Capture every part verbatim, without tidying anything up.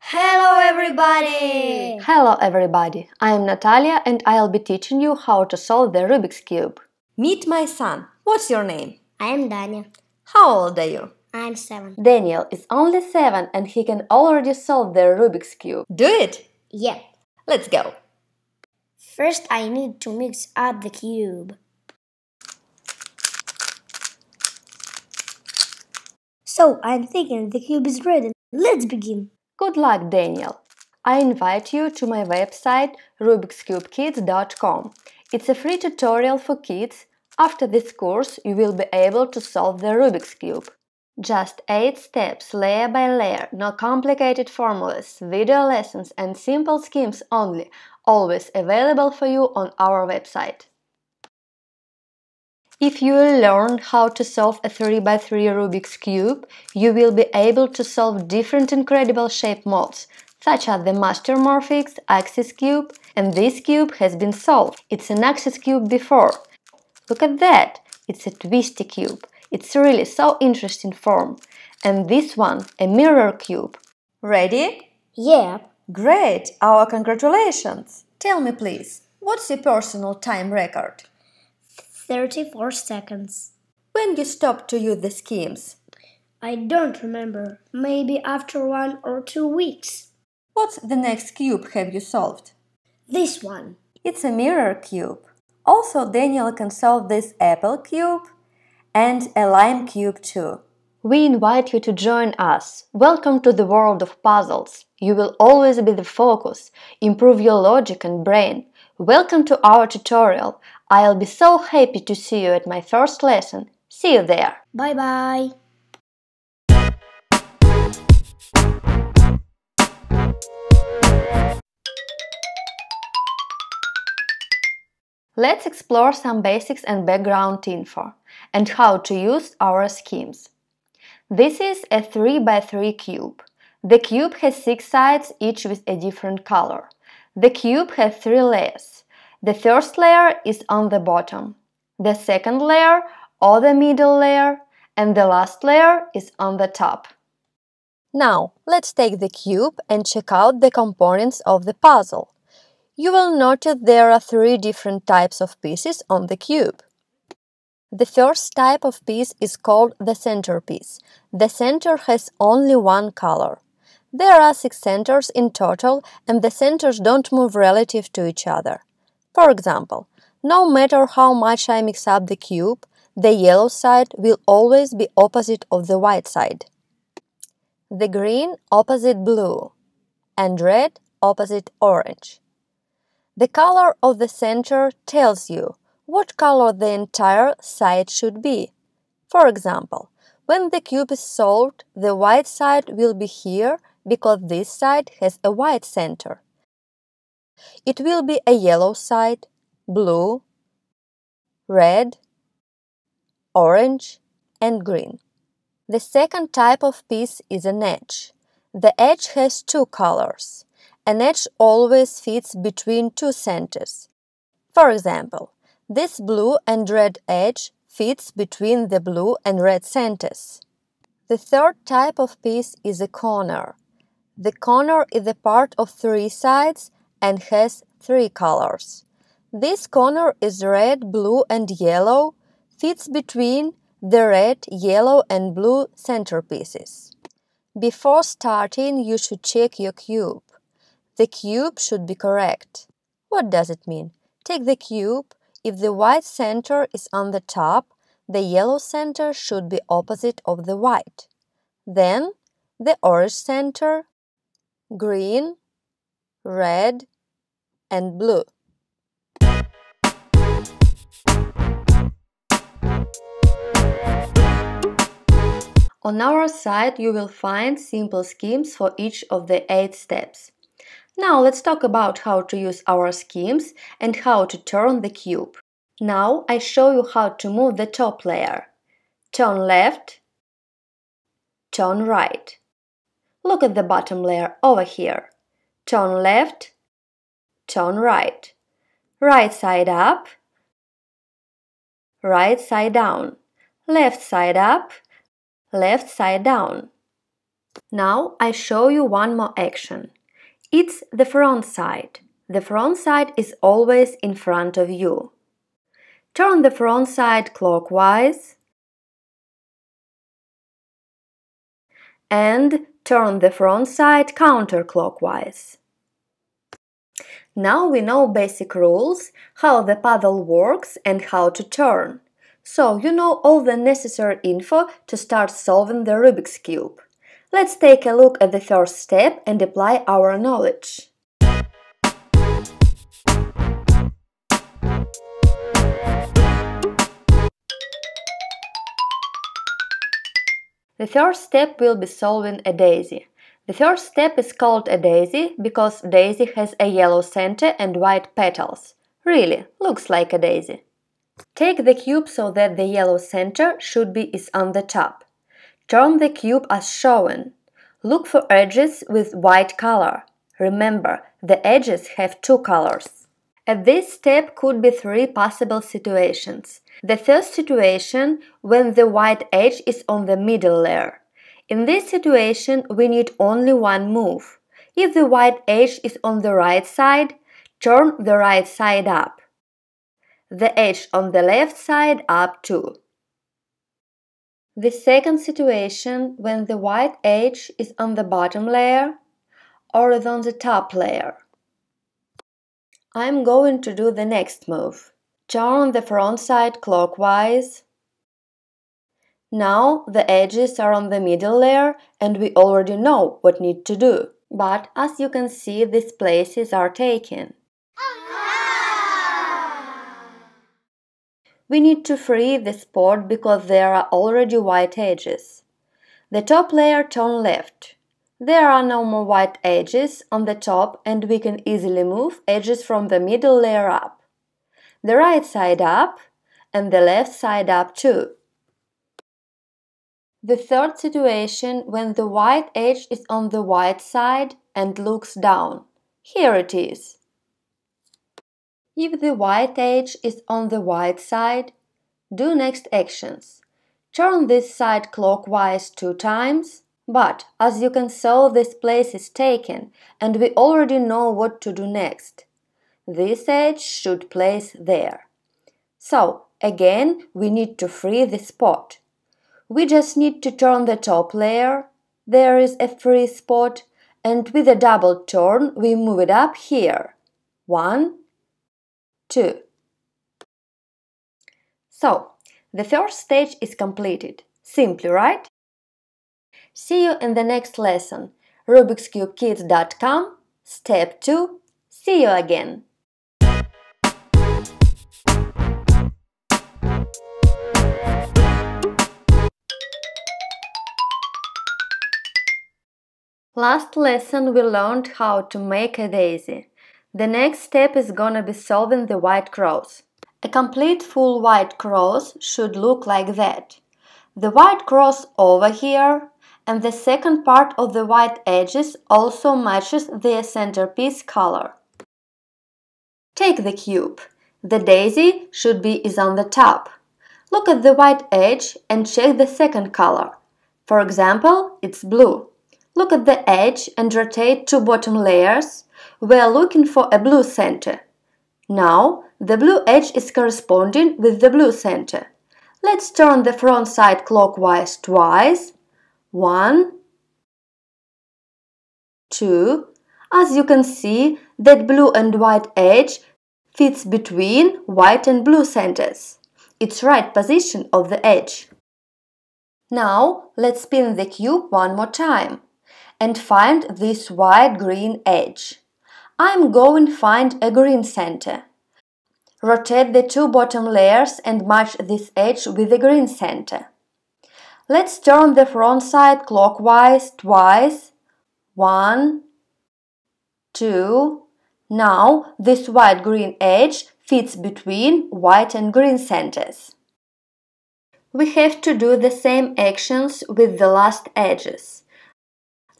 Hello everybody! Hello everybody! I am Natalia and I'll be teaching you how to solve the Rubik's Cube. Meet my son. What's your name? I am Danya. How old are you? I'm seven. Daniel is only seven and he can already solve the Rubik's Cube. Do it? Yep. Let's go. First I need to mix up the cube. So I'm thinking the cube is ready. Let's begin. Good luck, Daniel. I invite you to my website rubiks cube kids dot com. It's a free tutorial for kids. After this course you will be able to solve the Rubik's Cube. Just eight steps, layer by layer, no complicated formulas, video lessons and simple schemes only, always available for you on our website. If you learn how to solve a three by three Rubik's Cube, you will be able to solve different incredible shape molds, such as the Mastermorphix, axis cube, and this cube has been solved. It's an axis cube before. Look at that! It's a twisty cube. It's really so interesting form. And this one, a mirror cube. Ready? Yeah. Great! Our congratulations! Tell me, please, what's your personal time record? thirty-four seconds. When you stopped to use the schemes? I don't remember. Maybe after one or two weeks. What's the next cube have you solved? This one. It's a mirror cube. Also, Daniel can solve this apple cube and a lime cube too. We invite you to join us. Welcome to the world of puzzles. You will always be the focus. Improve your logic and brain. Welcome to our tutorial. I'll be so happy to see you at my first lesson. See you there. Bye-bye. Let's explore some basics and background info and how to use our schemes. This is a three by three cube. The cube has six sides, each with a different color. The cube has three layers. The first layer is on the bottom, the second layer or the middle layer, and the last layer is on the top. Now, let's take the cube and check out the components of the puzzle. You will notice there are three different types of pieces on the cube. The first type of piece is called the center piece. The center has only one color. There are six centers in total, and the centers don't move relative to each other. For example, no matter how much I mix up the cube, the yellow side will always be opposite of the white side, the green opposite blue, and red opposite orange. The color of the center tells you what color the entire side should be. For example, when the cube is solved, the white side will be here because this side has a white center. It will be a yellow side, blue, red, orange, and green. The second type of piece is an edge. The edge has two colors. An edge always fits between two centers. For example, this blue and red edge fits between the blue and red centers. The third type of piece is a corner. The corner is a part of three sides and has three colors. This corner is red, blue and yellow, fits between the red, yellow and blue centerpieces. Before starting, you should check your cube. The cube should be correct. What does it mean? Take the cube. If the white center is on the top, the yellow center should be opposite of the white. Then the orange center, green, red and blue. On our site you will find simple schemes for each of the eight steps. Now let's talk about how to use our schemes and how to turn the cube. Now I show you how to move the top layer. Turn left, turn right. Look at the bottom layer over here. Turn left, turn right, right side up, right side down, left side up, left side down. Now I show you one more action. It's the front side. The front side is always in front of you. Turn the front side clockwise and turn the front side counterclockwise. Now we know basic rules, how the puzzle works and how to turn. So you know all the necessary info to start solving the Rubik's Cube. Let's take a look at the first step and apply our knowledge. The third step will be solving a daisy. The third step is called a daisy because daisy has a yellow center and white petals. Really, looks like a daisy. Take the cube so that the yellow center should be is on the top. Turn the cube as shown. Look for edges with white color. Remember, the edges have two colors. At this step could be three possible situations. The first situation, when the white edge is on the middle layer. In this situation, we need only one move. If the white edge is on the right side, turn the right side up. The edge on the left side up too. The second situation, when the white edge is on the bottom layer or is on the top layer. I'm going to do the next move. Turn the front side clockwise. Now the edges are on the middle layer and we already know what need to do. But as you can see, these places are taken. We need to free the spot because there are already white edges. The top layer turn left. There are no more white edges on the top and we can easily move edges from the middle layer up. The right side up and the left side up too. The third situation, when the white edge is on the white side and looks down. Here it is. If the white edge is on the white side, do next actions. Turn this side clockwise two times, but as you can see, this place is taken and we already know what to do next. This edge should place there. So, again, we need to free the spot. We just need to turn the top layer, there is a free spot, and with a double turn we move it up here. One, two. So, the first stage is completed. Simply, right? See you in the next lesson. rubiks cube kids dot com, Step two. See you again. Last lesson we learned how to make a daisy. The next step is gonna be solving the white cross. A complete full white cross should look like that. The white cross over here and the second part of the white edges also matches their centerpiece color. Take the cube. The daisy should be is on the top. Look at the white edge and check the second color. For example, it's blue. Look at the edge and rotate to bottom layers. We are looking for a blue center. Now, the blue edge is corresponding with the blue center. Let's turn the front side clockwise twice. One, two. As you can see, that blue and white edge fits between white and blue centers. It's right position of the edge. Now, let's spin the cube one more time and find this white green edge. I'm going to find a green center. Rotate the two bottom layers and match this edge with the green center. Let's turn the front side clockwise twice. One, two. Now this white green edge fits between white and green centers. We have to do the same actions with the last edges.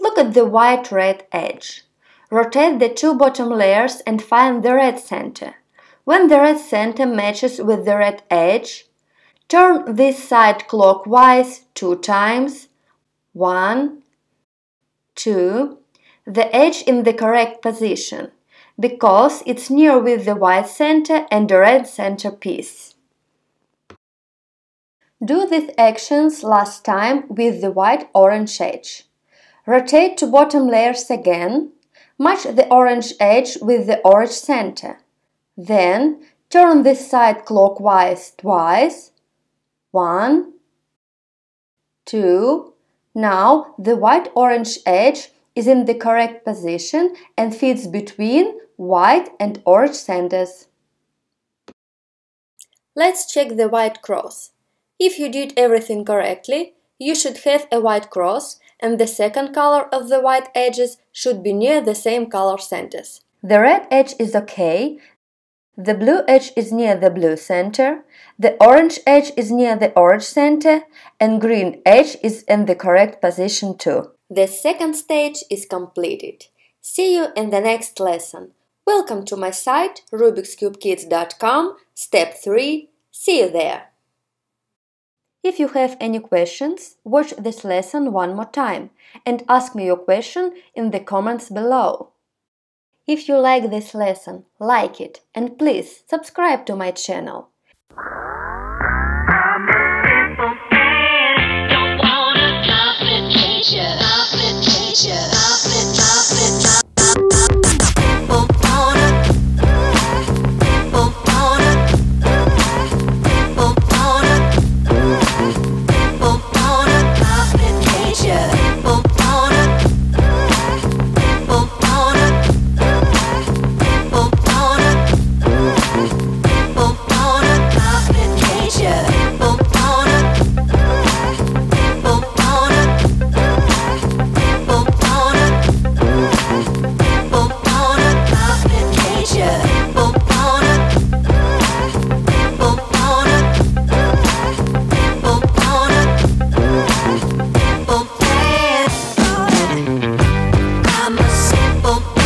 Look at the white red edge. Rotate the two bottom layers and find the red center. When the red center matches with the red edge, Turn this side clockwise two times. One, two. The edge in the correct position, because it's near with the white center and the red center piece. Do these actions last time with the white-orange edge. Rotate to bottom layers again, match the orange edge with the orange center. Then turn this side clockwise twice. One, two. Now the white-orange edge is in the correct position and fits between white and orange centers. Let's check the white cross. If you did everything correctly, you should have a white cross, and the second color of the white edges should be near the same color centers. The red edge is okay, the blue edge is near the blue center, the orange edge is near the orange center, and green edge is in the correct position too. The second stage is completed. See you in the next lesson. Welcome to my site rubiks cube kids dot com, step three. See you there! If you have any questions, watch this lesson one more time and ask me your question in the comments below. If you like this lesson, like it and please subscribe to my channel. Oh.